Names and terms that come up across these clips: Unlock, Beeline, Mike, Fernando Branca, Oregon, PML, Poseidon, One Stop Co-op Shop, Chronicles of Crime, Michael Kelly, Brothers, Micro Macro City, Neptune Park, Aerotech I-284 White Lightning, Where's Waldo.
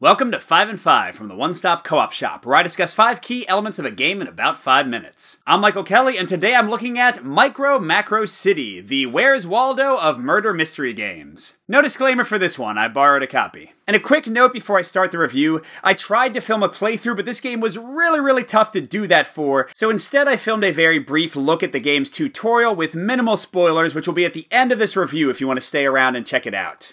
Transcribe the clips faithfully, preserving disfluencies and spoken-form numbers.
Welcome to five and five from the One Stop Co-op Shop, where I discuss five key elements of a game in about five minutes. I'm Michael Kelly, and today I'm looking at Micro Macro City, the Where's Waldo of murder mystery games. No disclaimer for this one, I borrowed a copy. And a quick note before I start the review, I tried to film a playthrough, but this game was really, really tough to do that for, so instead I filmed a very brief look at the game's tutorial with minimal spoilers, which will be at the end of this review if you want to stay around and check it out.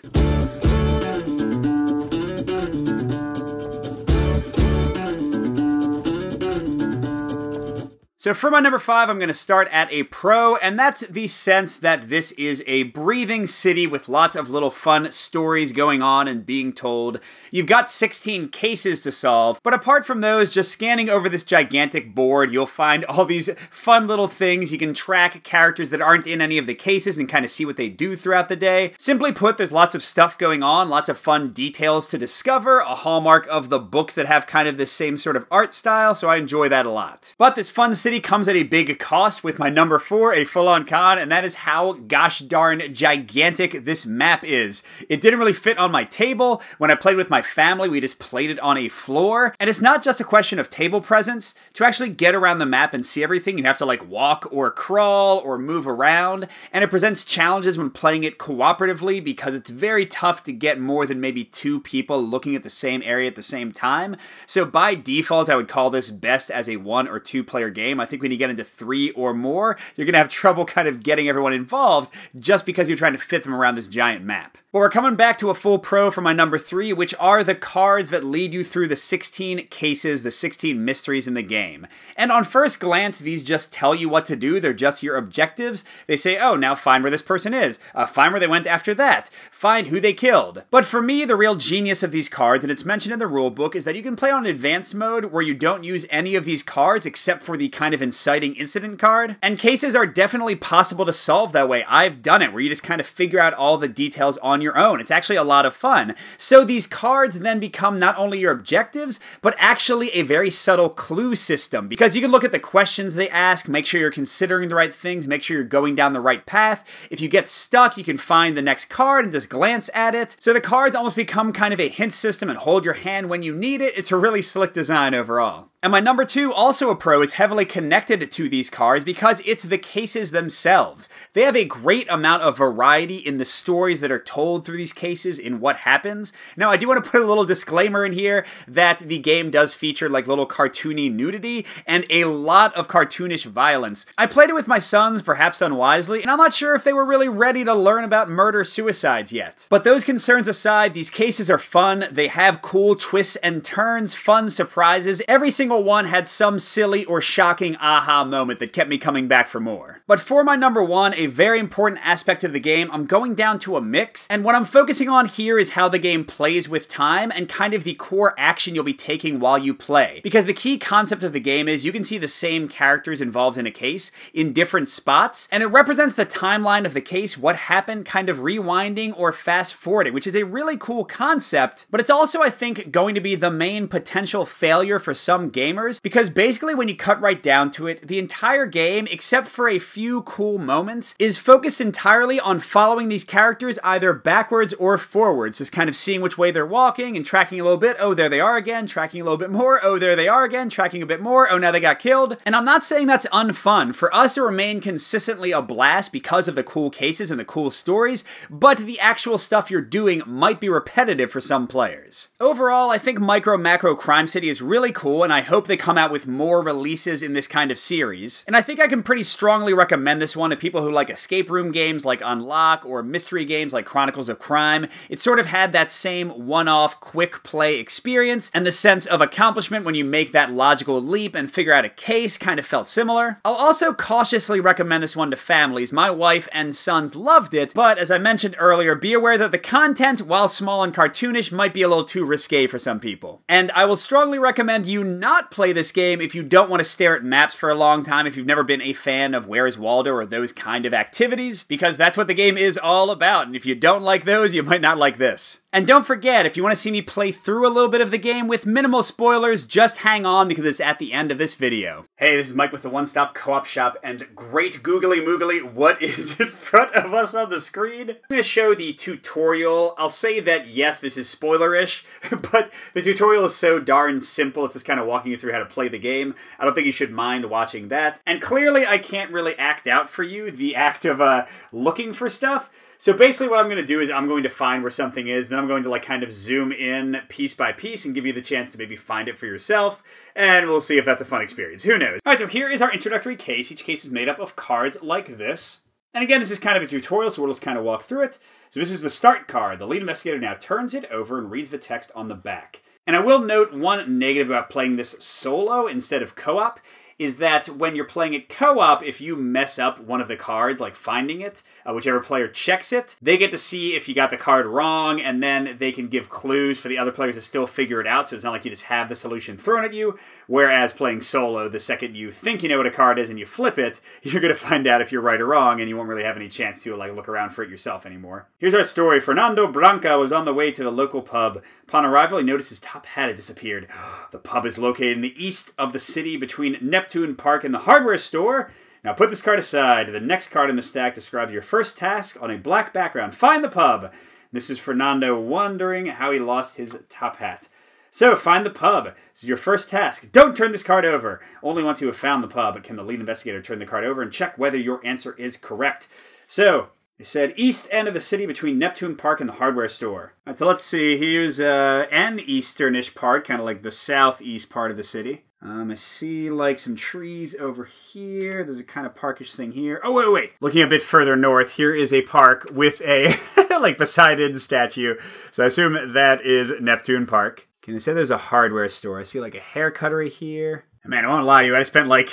So for my number five, I'm going to start at a pro, and that's the sense that this is a breathing city with lots of little fun stories going on and being told. You've got sixteen cases to solve, but apart from those, just scanning over this gigantic board, you'll find all these fun little things. You can track characters that aren't in any of the cases and kind of see what they do throughout the day. Simply put, there's lots of stuff going on, lots of fun details to discover, a hallmark of the books that have kind of this same sort of art style, so I enjoy that a lot. But this fun city comes at a big cost with my number four, a full-on con, and that is how gosh darn gigantic this map is. It didn't really fit on my table. When I played with my family, we just played it on a floor. And it's not just a question of table presence. To actually get around the map and see everything, you have to like walk or crawl or move around. And it presents challenges when playing it cooperatively because it's very tough to get more than maybe two people looking at the same area at the same time. So by default, I would call this best as a one or two player game. I I think when you get into three or more, you're going to have trouble kind of getting everyone involved just because you're trying to fit them around this giant map. But we're coming back to a full pro for my number three, which are the cards that lead you through the sixteen cases, the sixteen mysteries in the game. And on first glance, these just tell you what to do. They're just your objectives. They say, oh, now find where this person is. Uh, find where they went after that. Find who they killed. But for me, the real genius of these cards, and it's mentioned in the rulebook, is that you can play on advanced mode where you don't use any of these cards except for the kind of inciting incident card, and cases are definitely possible to solve that way. I've done it, where you just kind of figure out all the details on your own. It's actually a lot of fun. So these cards then become not only your objectives, but actually a very subtle clue system, because you can look at the questions they ask, make sure you're considering the right things, make sure you're going down the right path. If you get stuck, you can find the next card and just glance at it. So the cards almost become kind of a hint system and hold your hand when you need it. It's a really slick design overall. And my number two, also a pro, is heavily connected to these cards because it's the cases themselves. They have a great amount of variety in the stories that are told through these cases, in what happens. Now, I do want to put a little disclaimer in here that the game does feature like little cartoony nudity and a lot of cartoonish violence. I played it with my sons, perhaps unwisely, and I'm not sure if they were really ready to learn about murder-suicides yet. But those concerns aside, these cases are fun. They have cool twists and turns, fun surprises. Every single one had some silly or shocking aha moment that kept me coming back for more. But for my number one, a very important aspect of the game, I'm going down to a mix, and what I'm focusing on here is how the game plays with time and kind of the core action you'll be taking while you play. Because the key concept of the game is you can see the same characters involved in a case in different spots, and it represents the timeline of the case, what happened, kind of rewinding or fast-forwarding, which is a really cool concept, but it's also, I think, going to be the main potential failure for some games Gamers, because basically when you cut right down to it, the entire game, except for a few cool moments, is focused entirely on following these characters either backwards or forwards, just kind of seeing which way they're walking and tracking a little bit, oh there they are again, tracking a little bit more, oh there they are again, tracking a bit more, oh now they got killed. And I'm not saying that's unfun. For us it remained consistently a blast because of the cool cases and the cool stories, but the actual stuff you're doing might be repetitive for some players. Overall, I think Micro Macro Crime City is really cool, and I hope hope they come out with more releases in this kind of series. And I think I can pretty strongly recommend this one to people who like escape room games like Unlock or mystery games like Chronicles of Crime. It sort of had that same one-off quick play experience, and the sense of accomplishment when you make that logical leap and figure out a case kind of felt similar. I'll also cautiously recommend this one to families. My wife and sons loved it, but as I mentioned earlier, be aware that the content, while small and cartoonish, might be a little too risque for some people. And I will strongly recommend you not play this game if you don't want to stare at maps for a long time, if you've never been a fan of Where's Waldo or those kind of activities, because that's what the game is all about, and if you don't like those, you might not like this. And don't forget, if you want to see me play through a little bit of the game with minimal spoilers, just hang on because it's at the end of this video. Hey, this is Mike with the One Stop Co-op Shop, and great googly moogly, what is in front of us on the screen? I'm going to show the tutorial. I'll say that, yes, this is spoilerish, but the tutorial is so darn simple, it's just kind of walking you through how to play the game. I don't think you should mind watching that. And clearly, I can't really act out for you the act of uh, looking for stuff. So basically what I'm going to do is I'm going to find where something is, then I'm going to like kind of zoom in piece by piece and give you the chance to maybe find it for yourself, and we'll see if that's a fun experience. Who knows? Alright, so here is our introductory case. Each case is made up of cards like this. And again, this is kind of a tutorial, so we'll just kind of walk through it. So this is the start card. The lead investigator now turns it over and reads the text on the back. And I will note one negative about playing this solo instead of co-op is that when you're playing it co-op, if you mess up one of the cards, like finding it, uh, whichever player checks it, they get to see if you got the card wrong, and then they can give clues for the other players to still figure it out, so it's not like you just have the solution thrown at you, whereas playing solo, the second you think you know what a card is and you flip it, you're going to find out if you're right or wrong, and you won't really have any chance to like look around for it yourself anymore. Here's our story. Fernando Branca was on the way to the local pub. Upon arrival, he noticed his top hat had disappeared. The pub is located in the east of the city between Neptune Neptune Park and the hardware store. Now put this card aside. The next card in the stack describes your first task on a black background. Find the pub. This is Fernando wondering how he lost his top hat. So find the pub. This is your first task. Don't turn this card over. Only once you have found the pub can the lead investigator turn the card over and check whether your answer is correct. So it said east end of the city between Neptune Park and the hardware store. All right, so let's see. Here's uh, an easternish part, kind of like the southeast part of the city. Um, I see, like, some trees over here. There's a kind of parkish thing here. Oh, wait, wait. Looking a bit further north, here is a park with a, like, Poseidon statue. So I assume that is Neptune Park. Can they say there's a hardware store? I see, like, a hair cuttery here. Man, I won't lie to you. I spent, like,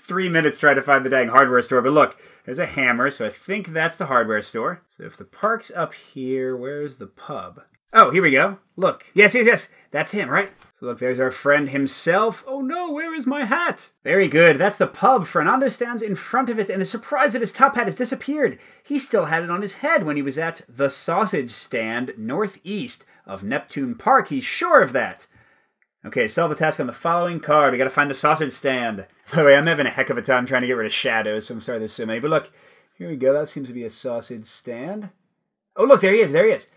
three minutes trying to find the dang hardware store. But look, there's a hammer, so I think that's the hardware store. So if the park's up here, where's the pub? Oh, here we go. Look. Yes, yes, yes. That's him, right? So look, there's our friend himself. Oh no, where is my hat? Very good. That's the pub. Fernando stands in front of it and is surprised that his top hat has disappeared. He still had it on his head when he was at the sausage stand northeast of Neptune Park. He's sure of that. Okay, solve the task on the following card. We gotta find the sausage stand. By the way, I'm having a heck of a time trying to get rid of shadows, so I'm sorry there's so many. But look, here we go. That seems to be a sausage stand. Oh look, there he is, there he is.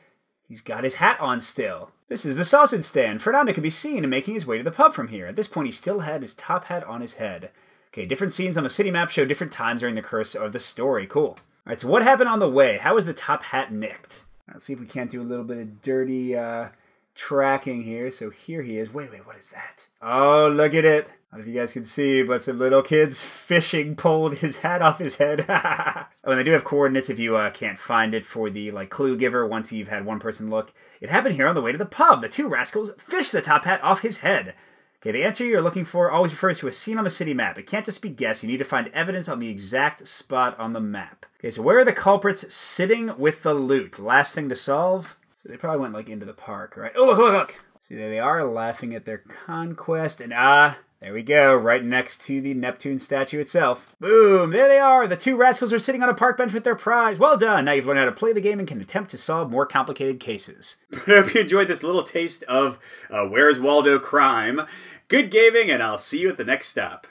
He's got his hat on still. This is the sausage stand. Fernando could be seen making his way to the pub from here. At this point, he still had his top hat on his head. Okay, different scenes on the city map show different times during the course of the story. Cool. All right, so what happened on the way? How was the top hat nicked? All right, let's see if we can't do a little bit of dirty uh, tracking here. So here he is. Wait, wait, what is that? Oh, look at it. I don't know if you guys can see, but some little kids fishing pulled his hat off his head. Oh, and they do have coordinates if you uh, can't find it for the like clue giver once you've had one person look. It happened here on the way to the pub. The two rascals fished the top hat off his head. Okay, the answer you're looking for always refers to a scene on the city map. It can't just be guessed. You need to find evidence on the exact spot on the map. Okay, so where are the culprits sitting with the loot? Last thing to solve. So they probably went like into the park, right? Oh, look, look, look. See, there they are laughing at their conquest and ah... Uh, there we go, right next to the Neptune statue itself. Boom, there they are. The two rascals are sitting on a park bench with their prize. Well done. Now you've learned how to play the game and can attempt to solve more complicated cases. I hope you enjoyed this little taste of uh, Where's Waldo Crime. Good gaming, and I'll see you at the next stop.